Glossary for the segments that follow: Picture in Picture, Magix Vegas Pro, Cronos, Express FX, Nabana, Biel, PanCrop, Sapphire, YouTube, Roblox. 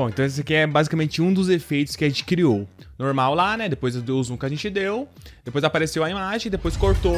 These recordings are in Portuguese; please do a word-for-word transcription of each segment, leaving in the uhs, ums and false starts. Bom, então esse aqui é basicamente um dos efeitos que a gente criou. Normal lá, né? Depois do zoom que a gente deu, depois apareceu a imagem, depois cortou.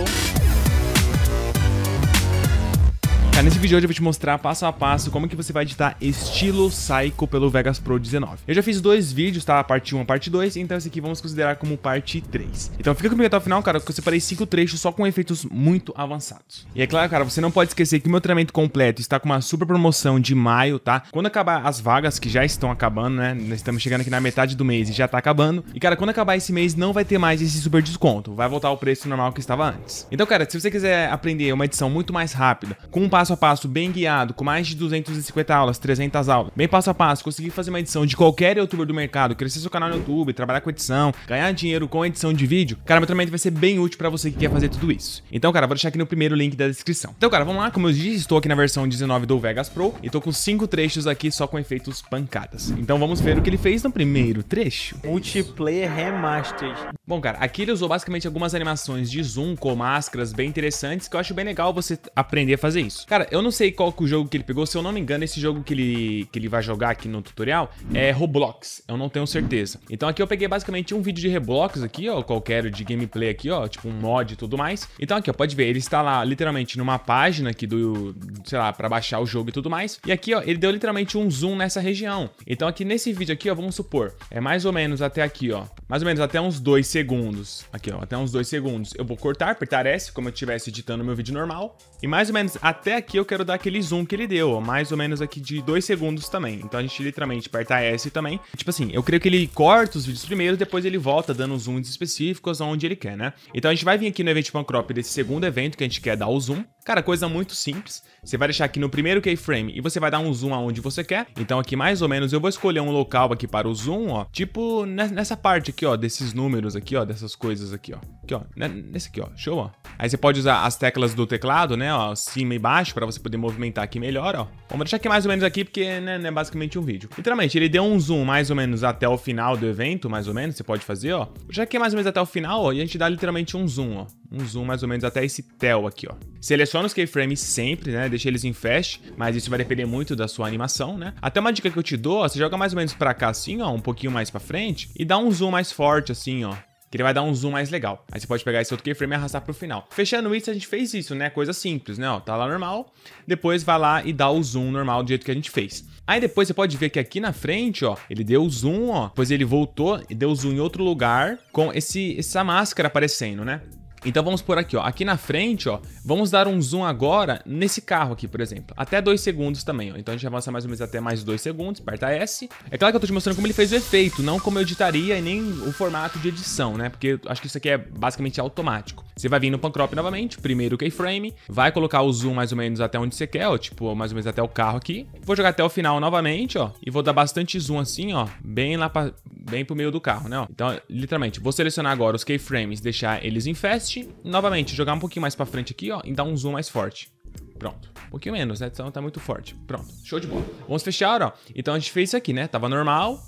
Cara, nesse vídeo hoje eu vou te mostrar passo a passo como que você vai editar estilo Psycho pelo Vegas Pro dezenove. Eu já fiz dois vídeos, tá? A parte um e a parte dois, então esse aqui vamos considerar como parte três. Então fica comigo até o final, cara, porque eu separei cinco trechos só com efeitos muito avançados. E é claro, cara, você não pode esquecer que o meu treinamento completo está com uma super promoção de maio, tá? Quando acabar as vagas, que já estão acabando, né? Nós estamos chegando aqui na metade do mês e já tá acabando. E, cara, quando acabar esse mês não vai ter mais esse super desconto. Vai voltar ao preço normal que estava antes. Então, cara, se você quiser aprender uma edição muito mais rápida, com um passo a passo bem guiado, com mais de duzentas e cinquenta aulas, trezentas aulas, bem passo a passo, conseguir fazer uma edição de qualquer youtuber do mercado, crescer seu canal no YouTube, trabalhar com edição, ganhar dinheiro com edição de vídeo, cara, meu treinamento vai ser bem útil pra você que quer fazer tudo isso. Então, cara, vou deixar aqui no primeiro link da descrição. Então, cara, vamos lá, como eu disse, estou aqui na versão dezenove do Vegas Pro e tô com cinco trechos aqui só com efeitos pancadas. Então vamos ver o que ele fez no primeiro trecho. Multiplayer Remastered. Bom, cara, aqui ele usou basicamente algumas animações de zoom com máscaras bem interessantes que eu acho bem legal você aprender a fazer isso. Cara, eu não sei qual que é o jogo que ele pegou. Se eu não me engano, esse jogo que ele, que ele vai jogar aqui no tutorial é Roblox. Eu não tenho certeza. Então aqui eu peguei basicamente um vídeo de Roblox aqui, ó, qualquer de gameplay aqui, ó, tipo um mod e tudo mais. Então aqui, ó, pode ver, ele está lá literalmente numa página aqui do, sei lá, pra baixar o jogo e tudo mais. E aqui, ó, ele deu literalmente um zoom nessa região. Então aqui nesse vídeo aqui, ó, vamos supor, é mais ou menos até aqui, ó, mais ou menos até uns dois segundos. Aqui, ó, até uns dois segundos. Eu vou cortar, apertar S, como eu estivesse editando meu vídeo normal. E mais ou menos até Até aqui eu quero dar aquele zoom que ele deu, ó, mais ou menos aqui de dois segundos também. Então a gente literalmente aperta S também. Tipo assim, eu creio que ele corta os vídeos primeiro, depois ele volta dando zooms específicos onde ele quer, né? Então a gente vai vir aqui no evento PanCrop desse segundo evento que a gente quer dar o zoom. Cara, coisa muito simples. Você vai deixar aqui no primeiro keyframe e você vai dar um zoom aonde você quer. Então aqui mais ou menos eu vou escolher um local aqui para o zoom, ó. Tipo nessa parte aqui, ó, desses números aqui, ó, dessas coisas aqui, ó. Aqui, ó, nesse aqui, ó, show, ó. Aí você pode usar as teclas do teclado, né, ó, cima e baixo, para você poder movimentar aqui melhor, ó. Vamos deixar aqui mais ou menos aqui, porque, né, é basicamente um vídeo. Literalmente, ele deu um zoom mais ou menos até o final do evento, mais ou menos, você pode fazer, ó. Já que é mais ou menos até o final, ó, e a gente dá literalmente um zoom, ó. Um zoom mais ou menos até esse tel aqui, ó. Seleciona os keyframes sempre, né? Deixa eles em fast, mas isso vai depender muito da sua animação, né? Até uma dica que eu te dou, ó, você joga mais ou menos pra cá assim, ó, um pouquinho mais pra frente, e dá um zoom mais forte assim, ó. Que ele vai dar um zoom mais legal. Aí você pode pegar esse outro keyframe e arrastar pro final. Fechando isso, a gente fez isso, né? Coisa simples, né? Ó, tá lá normal. Depois vai lá e dá o zoom normal do jeito que a gente fez. Aí depois você pode ver que aqui na frente, ó, ele deu o zoom, ó. Depois ele voltou e deu o zoom em outro lugar com esse, essa máscara aparecendo, né? Então vamos por aqui, ó, aqui na frente, ó, vamos dar um zoom agora nesse carro aqui, por exemplo, até dois segundos também, ó. Então a gente avança mais ou menos até mais dois segundos, aperta S. É claro que eu tô te mostrando como ele fez o efeito, não como eu editaria e nem o formato de edição, né, porque eu acho que isso aqui é basicamente automático. Você vai vir no PanCrop novamente, primeiro keyframe, vai colocar o zoom mais ou menos até onde você quer, ó, tipo, mais ou menos até o carro aqui. Vou jogar até o final novamente, ó, e vou dar bastante zoom assim, ó, bem lá pra, bem pro meio do carro, né, ó. Então, literalmente, vou selecionar agora os keyframes, deixar eles em fast. Novamente, jogar um pouquinho mais pra frente aqui, ó, e dar um zoom mais forte. Pronto. Um pouquinho menos, né? Então tá muito forte. Pronto. Show de bola. Vamos fechar, ó. Então a gente fez isso aqui, né? Tava normal.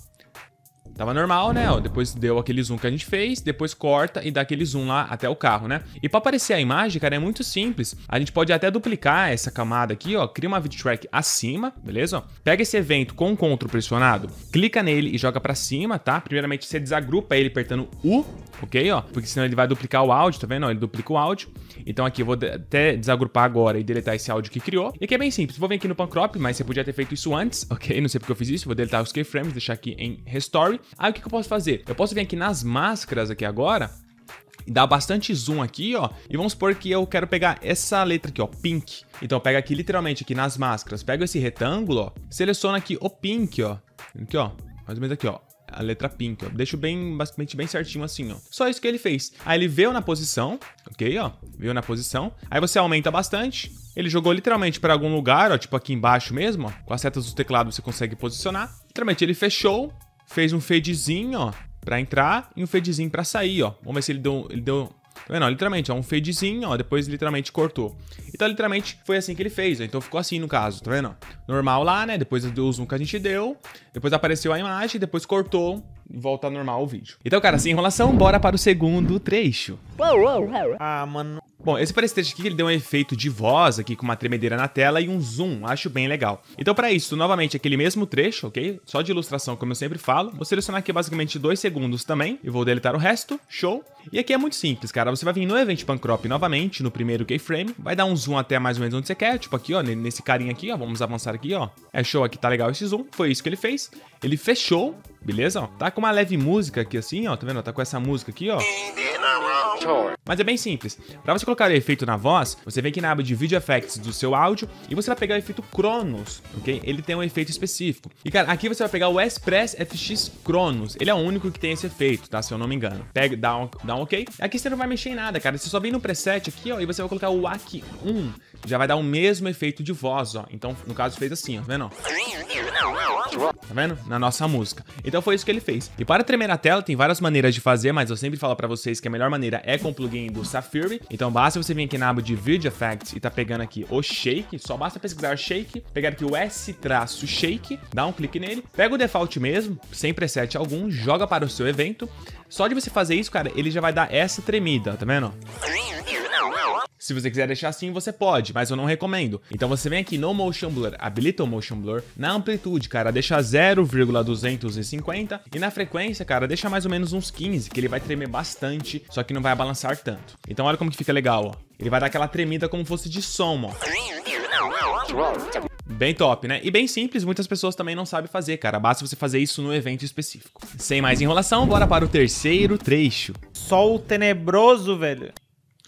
Tava normal, né? Ó, depois deu aquele zoom que a gente fez, depois corta e dá aquele zoom lá até o carro, né? E pra aparecer a imagem, cara, é muito simples. A gente pode até duplicar essa camada aqui, ó. Cria uma video track acima, beleza? Pega esse evento com o Ctrl pressionado, clica nele e joga pra cima, tá? Primeiramente, você desagrupa ele apertando U, ok, ó? Porque senão ele vai duplicar o áudio, tá vendo? Ele duplica o áudio. Então aqui eu vou até desagrupar agora e deletar esse áudio que criou. E aqui é bem simples. Vou vir aqui no PanCrop, mas você podia ter feito isso antes, ok? Não sei porque eu fiz isso. Vou deletar os keyframes, deixar aqui em Restore. Aí o que que eu posso fazer? Eu posso vir aqui nas máscaras aqui agora e dar bastante zoom aqui, ó. E vamos supor que eu quero pegar essa letra aqui, ó, pink. Então eu pego aqui literalmente aqui nas máscaras, pego esse retângulo, ó, seleciono aqui o pink, ó. Aqui, ó, mais ou menos aqui, ó. A letra pink, ó. Deixo bem, basicamente bem certinho assim, ó. Só isso que ele fez. Aí ele veio na posição, ok, ó. Veio na posição. Aí você aumenta bastante. Ele jogou literalmente para algum lugar, ó. Tipo aqui embaixo mesmo, ó. Com as setas do teclado você consegue posicionar. Literalmente ele fechou. Fez um fadezinho, ó, pra entrar e um fadezinho pra sair, ó. Vamos ver se ele deu... Ele deu... Tá vendo? Ó, literalmente, ó, um fadezinho, ó, depois literalmente cortou. Então, literalmente, foi assim que ele fez, ó. Então, ficou assim no caso, tá vendo? Normal lá, né? Depois do zoom que a gente deu, depois apareceu a imagem, depois cortou e volta normal o vídeo. Então, cara, sem enrolação, bora para o segundo trecho. Ah, mano... Bom, esse parecetexto aqui, ele deu um efeito de voz aqui com uma tremedeira na tela e um zoom, acho bem legal. Então para isso, novamente, aquele mesmo trecho, ok? Só de ilustração, como eu sempre falo. Vou selecionar aqui basicamente dois segundos também e vou deletar o resto, show. E aqui é muito simples, cara. Você vai vir no evento PanCrop novamente, no primeiro keyframe, vai dar um zoom até mais ou menos onde você quer, tipo aqui, ó, nesse carinha aqui, ó. Vamos avançar aqui, ó. É show aqui, tá legal esse zoom. Foi isso que ele fez. Ele fechou, beleza? Ó, tá com uma leve música aqui assim, ó, tá vendo? Tá com essa música aqui, ó. Mas é bem simples. Pra você colocar o efeito na voz, você vem aqui na aba de Video Effects do seu áudio e você vai pegar o efeito Cronos, ok? Ele tem um efeito específico. E, cara, aqui você vai pegar o Express F X Cronos. Ele é o único que tem esse efeito, tá? Se eu não me engano. Pega, dá um, dá um ok. Aqui você não vai mexer em nada, cara. Você só vem no preset aqui, ó, e você vai colocar o A C um. Já vai dar o mesmo efeito de voz, ó. Então, no caso, fez assim, ó. Tá vendo? Tá vendo? Na nossa música. Então foi isso que ele fez. E para tremer a tela, tem várias maneiras de fazer, mas eu sempre falo pra vocês que a melhor maneira é com o plugin do Sapphire. Então basta você vir aqui na aba de Video Effects e tá pegando aqui o Shake. Só basta pesquisar Shake, pegar aqui o S-Shake, dá um clique nele, pega o default mesmo, sem preset algum, joga para o seu evento. Só de você fazer isso, cara, ele já vai dar essa tremida, tá vendo? Se você quiser deixar assim, você pode, mas eu não recomendo. Então você vem aqui no Motion Blur, habilita o Motion Blur. Na amplitude, cara, deixa zero vírgula duzentos e cinquenta. E na frequência, cara, deixa mais ou menos uns quinze, que ele vai tremer bastante, só que não vai balançar tanto. Então olha como que fica legal, ó. Ele vai dar aquela tremida como fosse de som, ó. Bem top, né? E bem simples, muitas pessoas também não sabem fazer, cara. Basta você fazer isso no evento específico. Sem mais enrolação, bora para o terceiro trecho. Sol tenebroso, velho.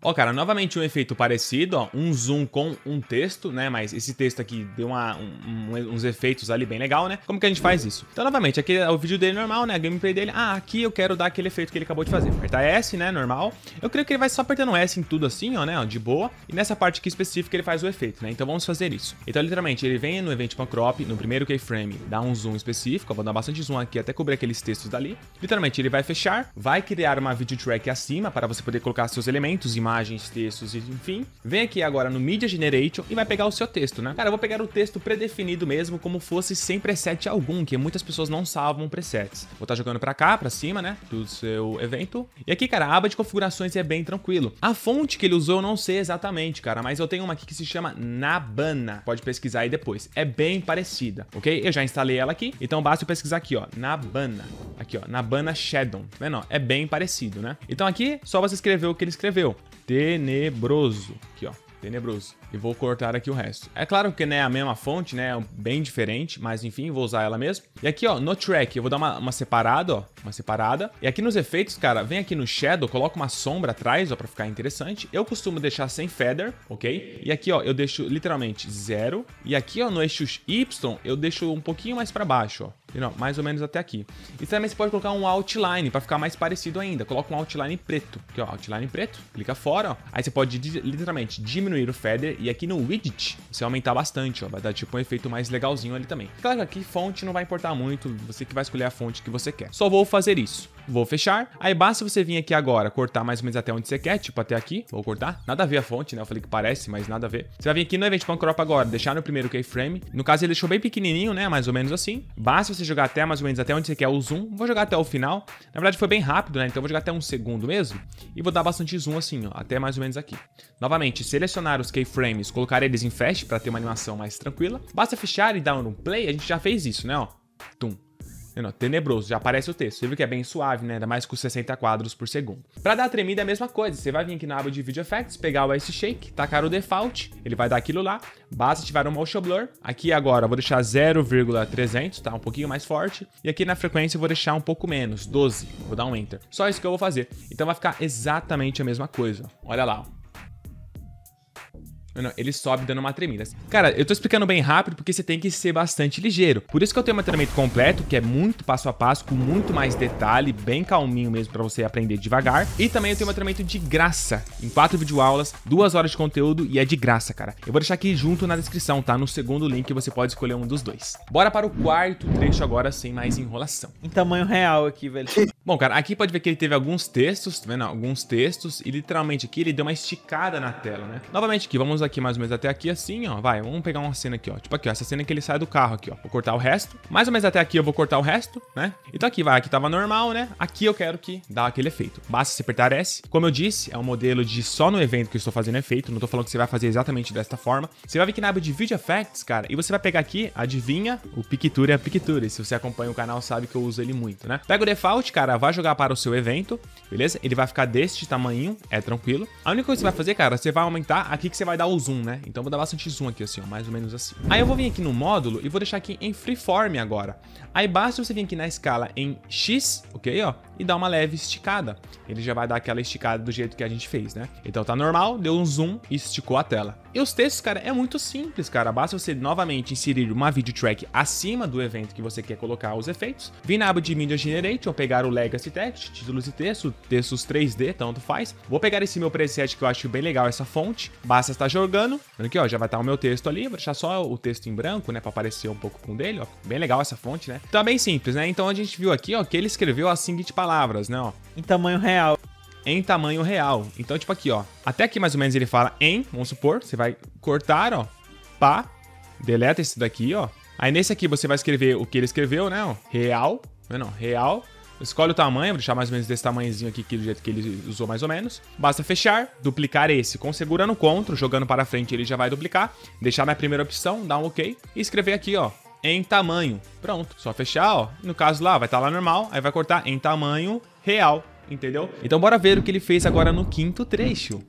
Ó, cara, novamente um efeito parecido, ó, um zoom com um texto, né, mas esse texto aqui deu uma, um, um, uns efeitos ali bem legal, né, como que a gente faz isso? Então, novamente, aqui é o vídeo dele normal, né, a gameplay dele, ah, aqui eu quero dar aquele efeito que ele acabou de fazer, apertar S, né, normal, eu creio que ele vai só apertando S em tudo assim, ó, né, ó, de boa, e nessa parte aqui específica ele faz o efeito, né, então vamos fazer isso. Então, literalmente, ele vem no evento PanCrop, no primeiro keyframe, dá um zoom específico, ó, vou dar bastante zoom aqui até cobrir aqueles textos dali, literalmente, ele vai fechar, vai criar uma video track acima para você poder colocar seus elementos, imagens, imagens, textos, enfim. Vem aqui agora no Media Generation e vai pegar o seu texto, né? Cara, eu vou pegar o texto predefinido mesmo, como fosse sem preset algum, que muitas pessoas não salvam presets. Vou estar jogando pra cá, pra cima, né? Do seu evento. E aqui, cara, a aba de configurações é bem tranquilo. A fonte que ele usou eu não sei exatamente, cara, mas eu tenho uma aqui que se chama Nabana. Pode pesquisar aí depois. É bem parecida, ok? Eu já instalei ela aqui, então basta eu pesquisar aqui, ó. Nabana. Aqui, ó. Nabana Shadow. Tá vendo? É bem parecido, né? Então aqui, só você escrever o que ele escreveu. Tenebroso, aqui ó, tenebroso, e vou cortar aqui o resto. É claro que não é a mesma fonte, né, é bem diferente, mas enfim, vou usar ela mesmo. E aqui ó, no track, eu vou dar uma, uma separada, ó, uma separada. E aqui nos efeitos, cara, vem aqui no shadow, coloca uma sombra atrás, ó, pra ficar interessante. Eu costumo deixar sem feather, ok? E aqui ó, eu deixo literalmente zero. E aqui ó, no eixo Y, eu deixo um pouquinho mais pra baixo, ó. Não, mais ou menos até aqui. E também você pode colocar um outline para ficar mais parecido ainda. Coloca um outline preto. Aqui, ó, outline preto. Clica fora, ó. Aí você pode literalmente diminuir o feather. E aqui no widget, você aumentar bastante, ó. Vai dar tipo um efeito mais legalzinho ali também. Claro que aqui fonte não vai importar muito. Você que vai escolher a fonte que você quer. Só vou fazer isso. Vou fechar. Aí basta você vir aqui agora, cortar mais ou menos até onde você quer. Tipo até aqui. Vou cortar. Nada a ver a fonte, né? Eu falei que parece, mas nada a ver. Você vai vir aqui no evento PanCrop agora. Deixar no primeiro keyframe. No caso ele deixou bem pequenininho, né? Mais ou menos assim. Basta você jogar até mais ou menos até onde você quer o zoom. Vou jogar até o final. Na verdade foi bem rápido, né? Então vou jogar até um segundo mesmo. E vou dar bastante zoom assim, ó. Até mais ou menos aqui. Novamente, selecionar os keyframes, colocar eles em fast para ter uma animação mais tranquila. Basta fechar e dar um play. A gente já fez isso, né? Ó. Tum. Não, tenebroso, já aparece o texto. Você viu que é bem suave, né? Ainda mais com sessenta quadros por segundo. Pra dar a tremida é a mesma coisa. Você vai vir aqui na aba de Video Effects, pegar o S-Shake, tacar o Default, ele vai dar aquilo lá. Basta ativar o Motion Blur. Aqui agora eu vou deixar zero vírgula trezentos, tá? Um pouquinho mais forte. E aqui na frequência eu vou deixar um pouco menos, doze. Vou dar um Enter. Só isso que eu vou fazer. Então vai ficar exatamente a mesma coisa. Olha lá, ó. Não, ele sobe dando uma tremida. Cara, eu tô explicando bem rápido porque você tem que ser bastante ligeiro. Por isso que eu tenho um treinamento completo, que é muito passo a passo, com muito mais detalhe, bem calminho mesmo pra você aprender devagar. E também eu tenho um treinamento de graça, em quatro videoaulas, duas horas de conteúdo e é de graça, cara. Eu vou deixar aqui junto na descrição, tá? No segundo link você pode escolher um dos dois. Bora para o quarto trecho agora, sem mais enrolação. Em tamanho real aqui, velho. Bom, cara, aqui pode ver que ele teve alguns textos, tá vendo? Alguns textos, e literalmente aqui ele deu uma esticada na tela, né? Novamente aqui, vamos aqui mais ou menos até aqui assim, ó, vai, vamos pegar uma cena aqui, ó, tipo aqui, ó, essa cena que ele sai do carro aqui, ó, vou cortar o resto, mais ou menos até aqui eu vou cortar o resto, né? Então aqui, vai, aqui tava normal, né? Aqui eu quero que dá aquele efeito, basta você apertar S, como eu disse, é um modelo de só no evento que eu estou fazendo efeito, não tô falando que você vai fazer exatamente desta forma, você vai vir aqui na aba de Video Effects, cara, e você vai pegar aqui, adivinha, o Picture in Picture, se você acompanha o canal sabe que eu uso ele muito, né? Pega o default, cara, vai jogar para o seu evento, beleza? Ele vai ficar deste tamanho, é tranquilo. A única coisa que você vai fazer, cara, você vai aumentar aqui que você vai dar o zoom, né? Então vou dar bastante zoom aqui, assim, ó, mais ou menos assim. Aí eu vou vir aqui no módulo e vou deixar aqui em freeform agora. Aí basta você vir aqui na escala em X, ok, ó, e dar uma leve esticada. Ele já vai dar aquela esticada do jeito que a gente fez, né? Então tá normal, deu um zoom e esticou a tela. E os textos, cara, é muito simples, cara. Basta você novamente inserir uma video track acima do evento que você quer colocar os efeitos. Vim na aba de Media Generation, pegar o Legacy Text, títulos e texto, textos três D, tanto faz. Vou pegar esse meu preset que eu acho bem legal, essa fonte. Basta estar jogando. Vendo aqui, ó, já vai estar o meu texto ali. Vou deixar só o texto em branco, né, pra aparecer um pouco com o dele, ó. Bem legal essa fonte, né? Tá bem simples, né? Então a gente viu aqui, ó, que ele escreveu as seguintes palavras, né, ó. Em tamanho real. Em tamanho real. Então, tipo aqui, ó. Até aqui, mais ou menos, ele fala em, vamos supor, você vai cortar, ó, pá, deleta esse daqui, ó. Aí nesse aqui você vai escrever o que ele escreveu, né, ó, real, não é não, real. Escolhe o tamanho, vou deixar mais ou menos desse tamanhozinho aqui, que do jeito que ele usou mais ou menos. Basta fechar, duplicar esse com segurando o Ctrl, jogando para frente ele já vai duplicar. Deixar na primeira opção, dar um OK e escrever aqui, ó, em tamanho. Pronto, só fechar, ó. No caso lá, vai estar lá normal, aí vai cortar em tamanho real, entendeu? Então bora ver o que ele fez agora no quinto trecho.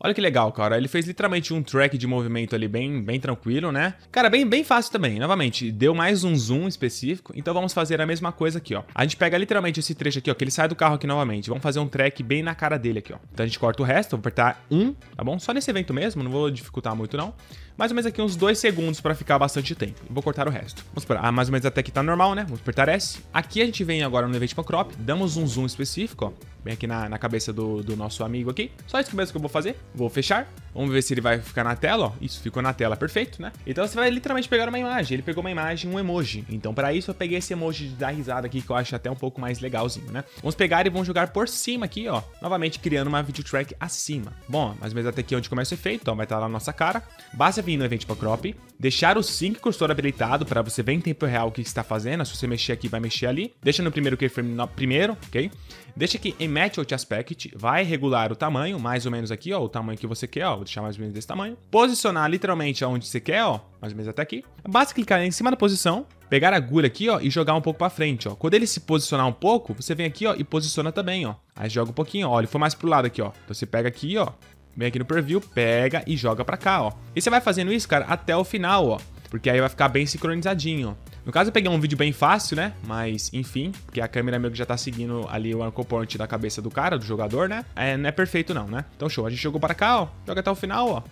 Olha que legal, cara. Ele fez literalmente um track de movimento ali bem, bem tranquilo, né? Cara, bem, bem fácil também. Novamente, deu mais um zoom específico. Então vamos fazer a mesma coisa aqui, ó. A gente pega literalmente esse trecho aqui, ó, que ele sai do carro aqui novamente. Vamos fazer um track bem na cara dele aqui, ó. Então a gente corta o resto, vou apertar um, tá bom? Só nesse evento mesmo, não vou dificultar muito, não. Mais ou menos aqui uns dois segundos pra ficar bastante tempo. Vou cortar o resto. Vamos esperar. Ah, mais ou menos até que tá normal, né? Vamos apertar S. Aqui a gente vem agora no evento PanCrop, damos um zoom específico, ó. Bem aqui na, na cabeça do, do nosso amigo aqui. Só isso mesmo que eu vou fazer. Vou fechar. Vamos ver se ele vai ficar na tela, ó. Isso, ficou na tela, perfeito, né? Então você vai literalmente pegar uma imagem. Ele pegou uma imagem, um emoji. Então pra isso eu peguei esse emoji da risada aqui, que eu acho até um pouco mais legalzinho, né? Vamos pegar e vamos jogar por cima aqui, ó. Novamente criando uma video track acima. Bom, mais ou menos até aqui onde começa o efeito, ó. Vai estar lá na nossa cara. Basta vir no evento para crop. Deixar o sync cursor habilitado pra você ver em tempo real o que está fazendo. Se você mexer aqui, vai mexer ali. Deixa no primeiro keyframe no primeiro, ok? Deixa aqui em Match Out Aspect, vai regular o tamanho, mais ou menos aqui, ó, o tamanho que você quer, ó, vou deixar mais ou menos desse tamanho. Posicionar literalmente aonde você quer, ó, mais ou menos até aqui. Basta clicar em cima da posição, pegar a agulha aqui, ó, e jogar um pouco pra frente, ó. Quando ele se posicionar um pouco, você vem aqui, ó, e posiciona também, ó. Aí joga um pouquinho, ó, ele foi mais pro lado aqui, ó. Então você pega aqui, ó, vem aqui no preview, pega e joga pra cá, ó. E você vai fazendo isso, cara, até o final, ó, porque aí vai ficar bem sincronizadinho, ó. No caso eu peguei um vídeo bem fácil, né, mas enfim, porque a câmera meio que já tá seguindo ali o anchor point da cabeça do cara, do jogador, né, é, não é perfeito não, né. Então show, a gente jogou para cá, ó, joga até o final, ó.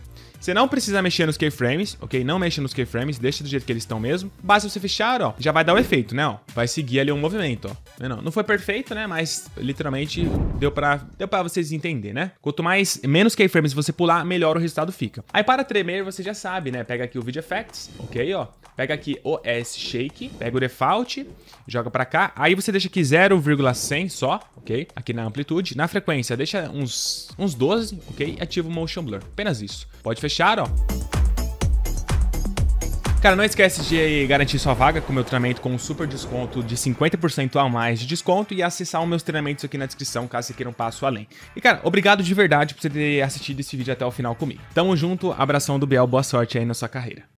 Você não precisa mexer nos keyframes, ok? Não mexa nos keyframes, deixa do jeito que eles estão mesmo. Basta você fechar, ó, já vai dar o efeito, né, ó. Vai seguir ali um movimento, ó. Não, não foi perfeito, né, mas literalmente deu pra, deu pra vocês entenderem, né? Quanto mais, menos keyframes você pular, melhor o resultado fica. Aí para tremer, você já sabe, né? Pega aqui o Video Effects, ok, ó. Pega aqui o O S Shake, pega o Default, joga pra cá. Aí você deixa aqui zero vírgula cem só, ok? Aqui na amplitude. Na frequência, deixa uns, uns doze, ok? E ativa o Motion Blur, apenas isso. Pode fechar, ó. Cara, não esquece de garantir sua vaga com o meu treinamento com um super desconto de cinquenta por cento a mais de desconto e acessar os meus treinamentos aqui na descrição caso você queira um passo além. E cara, obrigado de verdade por você ter assistido esse vídeo até o final comigo. Tamo junto, abração do Biel, boa sorte aí na sua carreira.